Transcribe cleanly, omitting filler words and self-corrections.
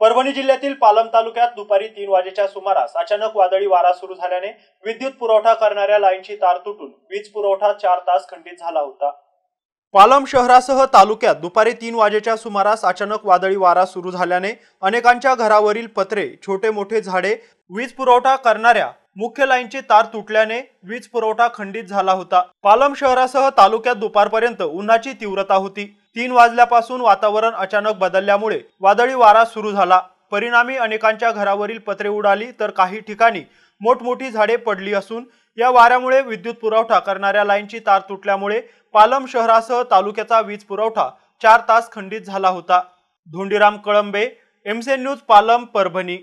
परभणी जिल्ह्यातील पालम तालुक्यात दुपारी 3 वाजेच्या सुमारास अचानक वादळी वारा सुरू झाल्याने विद्युत पुरवठा करणाऱ्या लाईनची तार तुटून वीज पुरवठा 4 तास खंडित झाला होता। पालम शहरासह तालुक्यात दुपारी 3 वाजेच्या सुमारास अचानक वादळी वारा सुरू झाल्याने अनेकांच्या घरावरील पत्रे, छोटे मोठे झाडे, वीज पुरवठा करणाऱ्या मुख्य लाईनची तार तुटल्याने वीज पुरवठा खंडित झाला होता। पालम शहरासह तालुक्यात दुपारपर्यंत उन्हाची तीव्रता होती। 3 वाजल्यापासून वातावरण अचानक बदलल्यामुळे वादळी वारा सुरू झाला। परिणामी अनेकांच्या घरावरील पत्रे उडाली तर काही ठिकाणी मोठमोठी झाडे पडली असून या वाऱ्यामुळे विद्युत पुरवठा करणाऱ्या लाईनची तार तुटल्यामुळे पालम शहरासह तालुक्याचा वीज पुरवठा 4 तास खंडित झाला होता। Dhondiram Kalambe, MCN news, Palam, Parbhani.